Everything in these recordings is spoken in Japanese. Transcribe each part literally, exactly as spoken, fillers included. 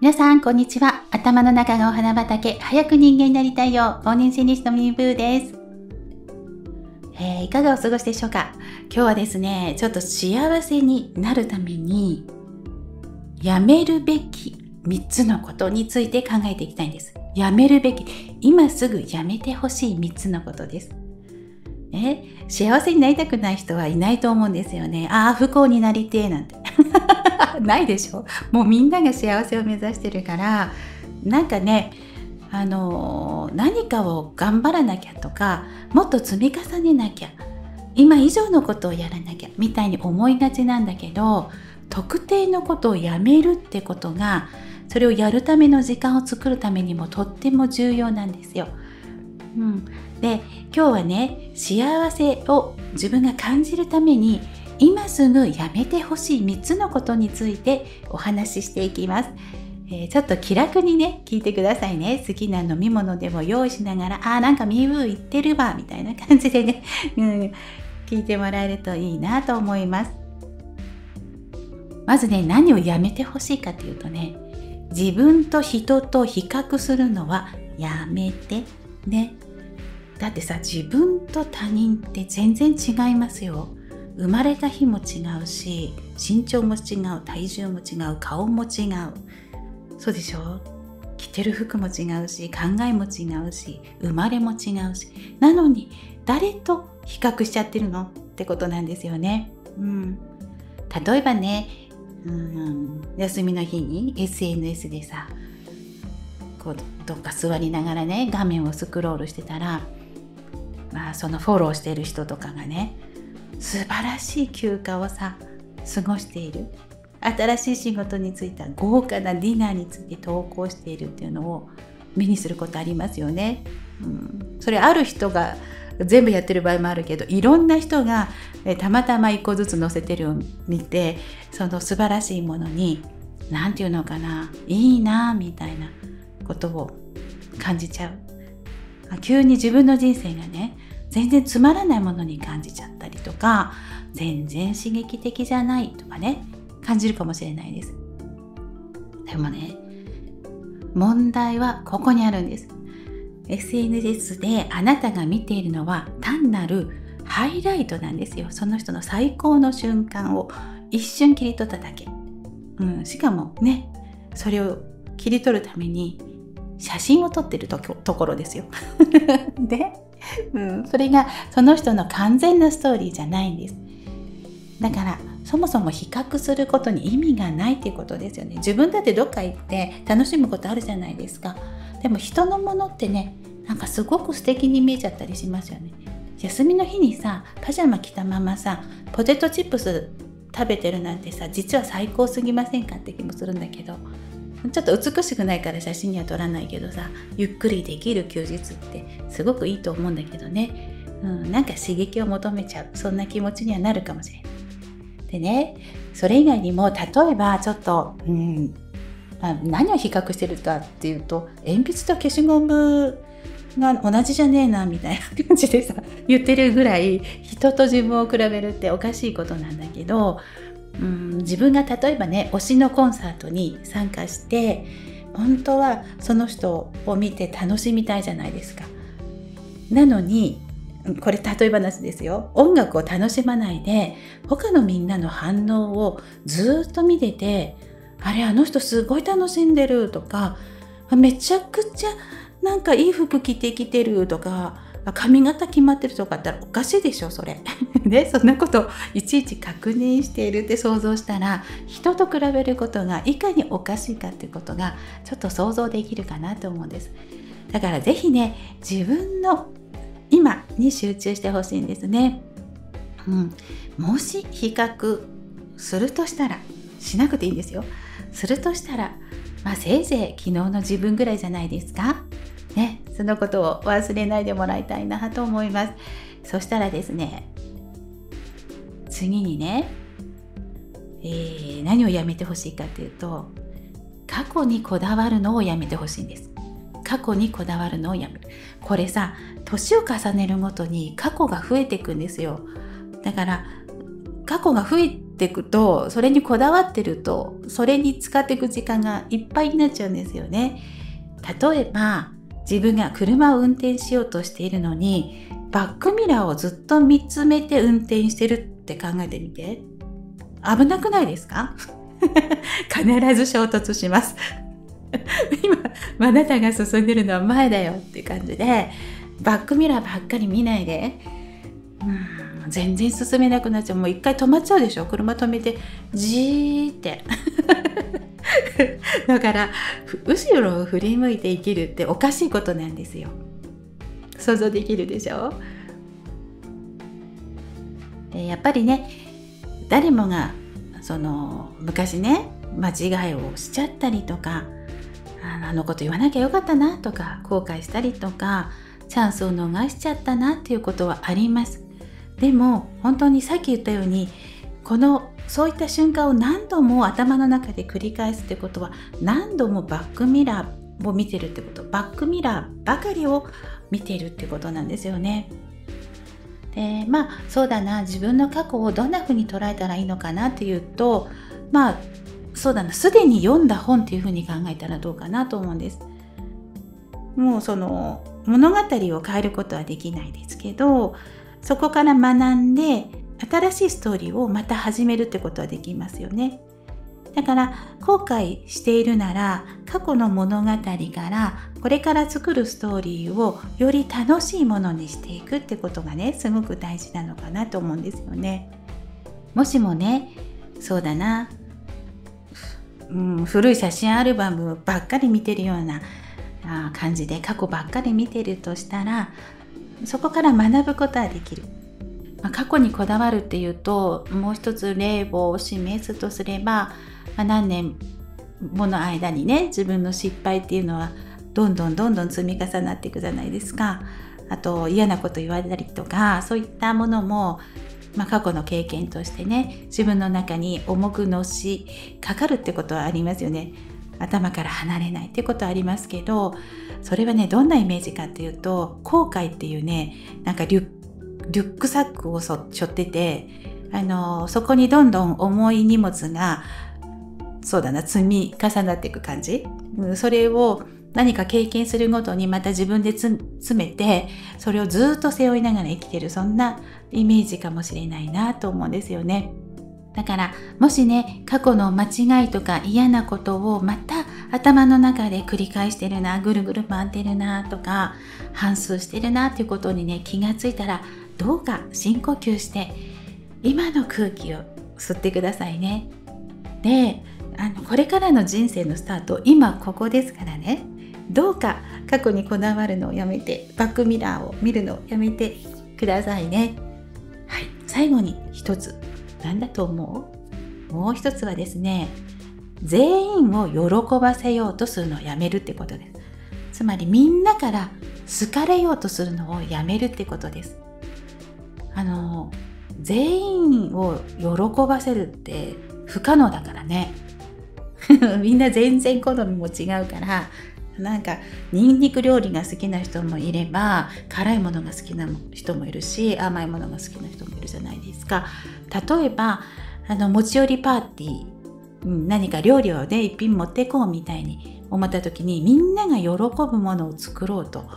皆さん、こんにちは。頭の中がお花畑、早く人間になりたいよう、忘年心理師のミニブーです、えー。いかがお過ごしでしょうか。今日はですね、ちょっと幸せになるために、やめるべきみっつのことについて考えていきたいんです。やめるべき、今すぐやめてほしいみっつのことです。ね、幸せになりたくない人はいないと思うんですよね。ああ、不幸になりてえなんて。ないでしょ。もうみんなが幸せを目指してるから、なんかね、あのー、何かを頑張らなきゃとか、もっと積み重ねなきゃ、今以上のことをやらなきゃみたいに思いがちなんだけど、特定のことをやめるってことが、それをやるための時間を作るためにもとっても重要なんですよ。うん、で今日はね、幸せを自分が感じるために今すぐやめてほしいみっつのことについてお話ししていきます、えー、ちょっと気楽にね、聞いてくださいね。好きな飲み物でも用意しながら、あーなんかミーブー言ってるわみたいな感じでね、うん、聞いてもらえるといいなと思います。まずね、何をやめてほしいかというとね、自分と人と比較するのはやめてね。だってさ、自分と他人って全然違いますよ。生まれた日も違うし、身長も違う、体重も違う、顔も違う。そうでしょ？着てる服も違うし、考えも違うし、生まれも違うし、なのに誰と比較しちゃってるのってことなんですよね。うん、例えばね、うん、休みの日に エスエヌエス でさ、こうどっか座りながらね、画面をスクロールしてたら、まあ、そのフォローしてる人とかがね、素晴らしい休暇をさ過ごしている、新しい仕事に就いた、豪華なディナーについて投稿しているっていうのを目にすることありますよね。うん、それある人が全部やってる場合もあるけど、いろんな人がえたまたま一個ずつ載せてるを見て、その素晴らしいものに何て言うのかな、いいなみたいなことを感じちゃう。急に自分の人生がね、全然つまらないものに感じちゃったりとか、全然刺激的じゃないとかね、感じるかもしれないです。でもね、問題はここにあるんです。 エスエヌエス であなたが見ているのは単なるハイライトなんですよ。その人の最高の瞬間を一瞬切り取っただけ、うん、しかもね、それを切り取るために写真を撮ってる と, ところですよ。でうん、それがその人の完全なストーリーじゃないんです。だからそもそも比較することに意味がないっていうことですよね。自分だってどっか行って楽しむことあるじゃないですか。でも人のものってね、なんかすごく素敵に見えちゃったりしますよね。休みの日にさ、パジャマ着たままさ、ポテトチップス食べてるなんてさ、実は最高すぎませんかって気もするんだけど、ちょっと美しくないから写真には撮らないけどさ、ゆっくりできる休日ってすごくいいと思うんだけどね、うん、なんか刺激を求めちゃう、そんな気持ちにはなるかもしれない。でね、それ以外にも、例えばちょっと、うん、まあ、何を比較してるかっていうと、鉛筆と消しゴムが同じじゃねえなみたいな感じでさ言ってるぐらい、人と自分を比べるっておかしいことなんだけど、うん、自分が例えばね、推しのコンサートに参加して、本当はその人を見て楽しみたいじゃないですか。なのに、これ例え話ですよ、音楽を楽しまないで他のみんなの反応をずっと見てて、あれあの人すごい楽しんでるとか、めちゃくちゃなんかいい服着てきてるとか、髪型決まってるとかあったらおかしいでしょそれ。ね、そんなこといちいち確認しているって想像したら、人と比べることがいかにおかしいかっていうことがちょっと想像できるかなと思うんです。だから是非ね、自分の今に集中してほしいんですね。うん、もし比較するとしたら、しなくていいんですよ。するとしたら、まあ、せいぜい昨日の自分ぐらいじゃないですか。ね、そのことを忘れないでもらいたいなと思います。そしたらですね、次にね、えー、何をやめてほしいかというと、過去にこだわるのをやめてほしいんです。過去にこだわるのをやめる。これさ、年を重ねるごとに過去が増えていくんですよ。だから過去が増えっていくと、それにこだわってると、それに使っていく時間がいっぱいになっちゃうんですよね。例えば自分が車を運転しようとしているのに、バックミラーをずっと見つめて運転してるって考えてみて。危なくないですか？必ず衝突します。今あなたが進んでるのは前だよっていう感じで、バックミラーばっかり見ないで、うーん、全然進めなくなっちゃう。もう一回止まっちゃうでしょ。車止めてじーって。だから後ろを振り向いて生きるっておかしいことなんですよ。想像できるでしょ。やっぱりね、誰もがその昔ね、間違いをしちゃったりとか、あのこと言わなきゃよかったなとか後悔したりとか、チャンスを逃しちゃったなっていうことはあります。でも本当にさっき言ったように、このそういった瞬間を何度も頭の中で繰り返すってことは、何度もバックミラーを見てるってこと、バックミラーばかりを見ているってことなんですよね。で、まあそうだな、自分の過去をどんな風に捉えたらいいのかなっていうと、まあそうだな、すでに読んだ本っていう風に考えたらどうかなと思うんです。もうその物語を変えることはできないですけど、そこから学んで新しいストーリーをまた始めるってことはできますよね。だから後悔しているなら、過去の物語からこれから作るストーリーをより楽しいものにしていくってことがね、すごく大事なのかなと思うんですよね。もしもね、そうだな、うん、古い写真アルバムばっかり見てるような感じで過去ばっかり見てるとしたら、そこから学ぶことはできる。過去にこだわるっていうと、もう一つ例を示すとすれば、何年もの間にね、自分の失敗っていうのはどんどんどんどん積み重なっていくじゃないですか。あと嫌なこと言われたりとか、そういったものも、まあ、過去の経験としてね、自分の中に重くのしかかるってことはありますよね。頭から離れないってことはありますけど、それはね、どんなイメージかっていうと、後悔っていうね、なんかリュッリュックサックを背負ってて、あのそこにどんどん重い荷物が、そうだな、積み重なっていく感じ。それを何か経験するごとにまた自分で詰めて、それをずっと背負いながら生きてる、そんなイメージかもしれないなと思うんですよね。だからもしね、過去の間違いとか嫌なことをまた頭の中で繰り返してるな、ぐるぐる回ってるなとか、反芻してるなっていうことにね、気がついたら、どうか深呼吸して今の空気を吸ってくださいね。で、あのこれからの人生のスタート、今ここですからね。どうか過去にこだわるのをやめて、バックミラーを見るのをやめてくださいね。はい、最後に一つ、なんだと思う？もう一つはですね、全員を喜ばせようとするのをやめるってことです。つまりみんなから好かれようとするのをやめるってことです。あの全員を喜ばせるって不可能だからね。みんな全然好みも違うから、なんかニンニク料理が好きな人もいれば、辛いものが好きな人もいるし、甘いものが好きな人もいるじゃないですか。例えばあの持ち寄りパーティー、何か料理をね、一品持ってこうみたいに思った時に、みんなが喜ぶものを作ろうと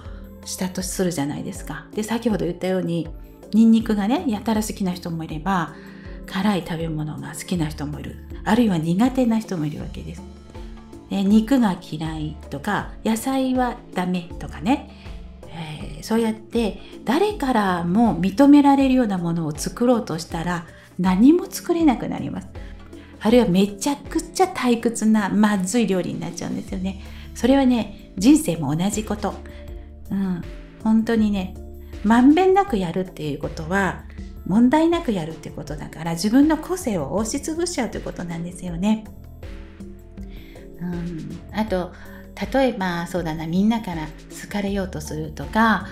したとするじゃないですか。で、先ほど言ったようにニンニクがね、やたら好きな人もいれば、辛い食べ物が好きな人もいる、あるいは苦手な人もいるわけです。で、肉が嫌いとか野菜はダメとかね、えー、そうやって誰からも認められるようなものを作ろうとしたら、何も作れなくなります。あるいはめちゃくちゃ退屈なまずい料理になっちゃうんですよね。それはね、人生も同じこと、うん、本当にね、まんべんなくやるっていうことは問題なくやるっていうことだから、自分の個性を押しつぶしちゃうということなんですよね。うん、あと例えばそうだな、みんなから好かれようとするとか、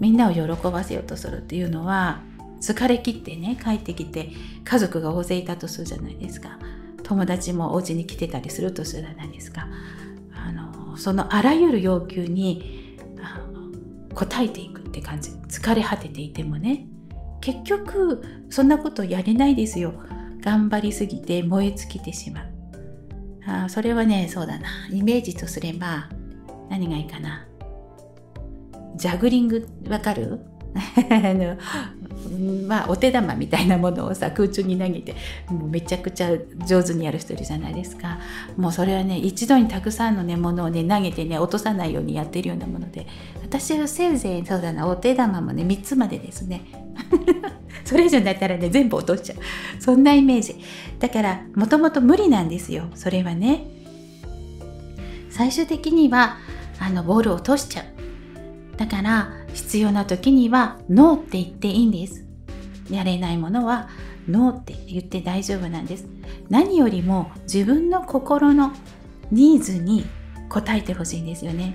みんなを喜ばせようとするっていうのは、疲れ切ってね、帰ってきて家族が大勢いたとするじゃないですか。友達もお家に来てたりするとするじゃないですか。あのそのあらゆる要求に応えていくって感じ。疲れ果てていてもね、結局そんなことやれないですよ。頑張りすぎて燃え尽きてしまう。あ、それはね、そうだな。イメージとすれば何がいいかな。ジャグリング、わかる？あのまあお手玉みたいなものをさ空中に投げて、もうめちゃくちゃ上手にやる人いるじゃないですか。もうそれはね、一度にたくさんのねものをね投げてね落とさないようにやってるようなもので、私はせいぜいそうだなお手玉もねみっつまでですね。それ以上になったらね全部落としちゃう、そんなイメージだから、もともと無理なんですよそれはね。最終的にはあのボールを落としちゃう。だから必要な時にはノーって言っていいんです。やれないものはノーって言って大丈夫なんです。何よりも自分の心のニーズに応えてほしいんですよね。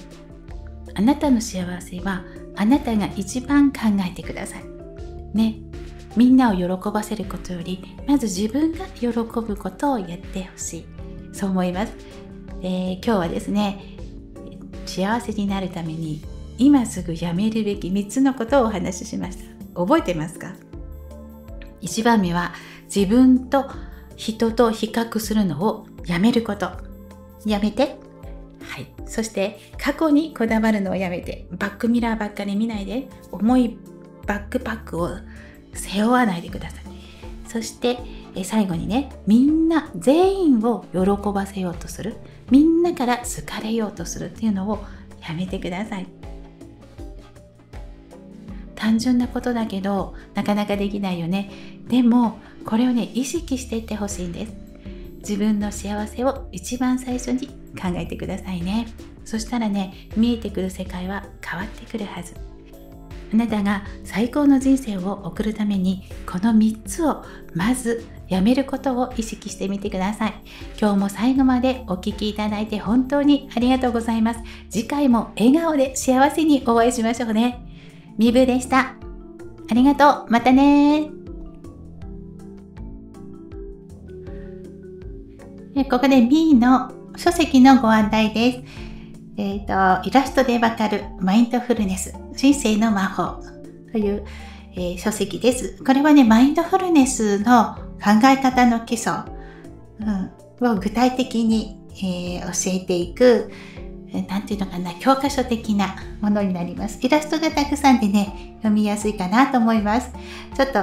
あなたの幸せはあなたが一番考えてくださいね。みんなを喜ばせることより、まず自分が喜ぶことをやってほしい、そう思います。えー、今日はですね、幸せになるために今すぐやめるべきみっつのことをお話ししました。覚えてますか？いちばんめは自分と人と比較するのをやめること、やめて、はい、そして過去にこだわるのをやめて、バックミラーばっかり見ないで、重いバックパックを背負わないでください。そして最後にね、みんな全員を喜ばせようとする、みんなから好かれようとするっていうのをやめてください。単純なことだけどなかなかできないよね。でもこれをね意識していってほしいんです。自分の幸せを一番最初に考えてくださいね。そしたらね、見えてくる世界は変わってくるはず。あなたが最高の人生を送るために、このみっつをまずやめることを意識してみてください。今日も最後までお聞きいただいて本当にありがとうございます。次回も笑顔で幸せにお会いしましょうね。みぶでした。ありがとう。またね。ここで B の書籍のご案内です。えっと、イラストでわかるマインドフルネス、人生の魔法という、えー、書籍です。これはね、マインドフルネスの考え方の基礎、うん、を具体的に、えー、教えていく、なんていうのかな、教科書的なものになります。イラストがたくさんでね読みやすいかなと思います。ちょっと、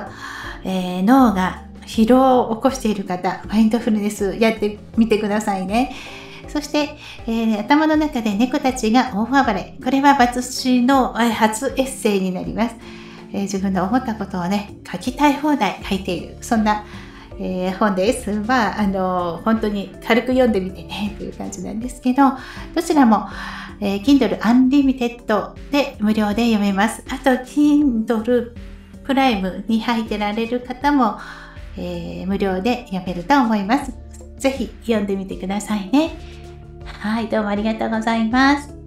えー、脳が疲労を起こしている方、マインドフルネスやってみてくださいね。そして、えー、頭の中で猫たちが大暴れ、これは私の初エッセイになります。えー、自分の思ったことをね書きたい放題書いている、そんなえー、本です。まあ、あのー、本当に軽く読んでみてねという感じなんですけど、どちらも、えー、Kindle Unlimited で無料で読めます。あと Kindle プライムに入ってられる方も、えー、無料で読めると思います。ぜひ読んでみてくださいね。はい、どうもありがとうございます。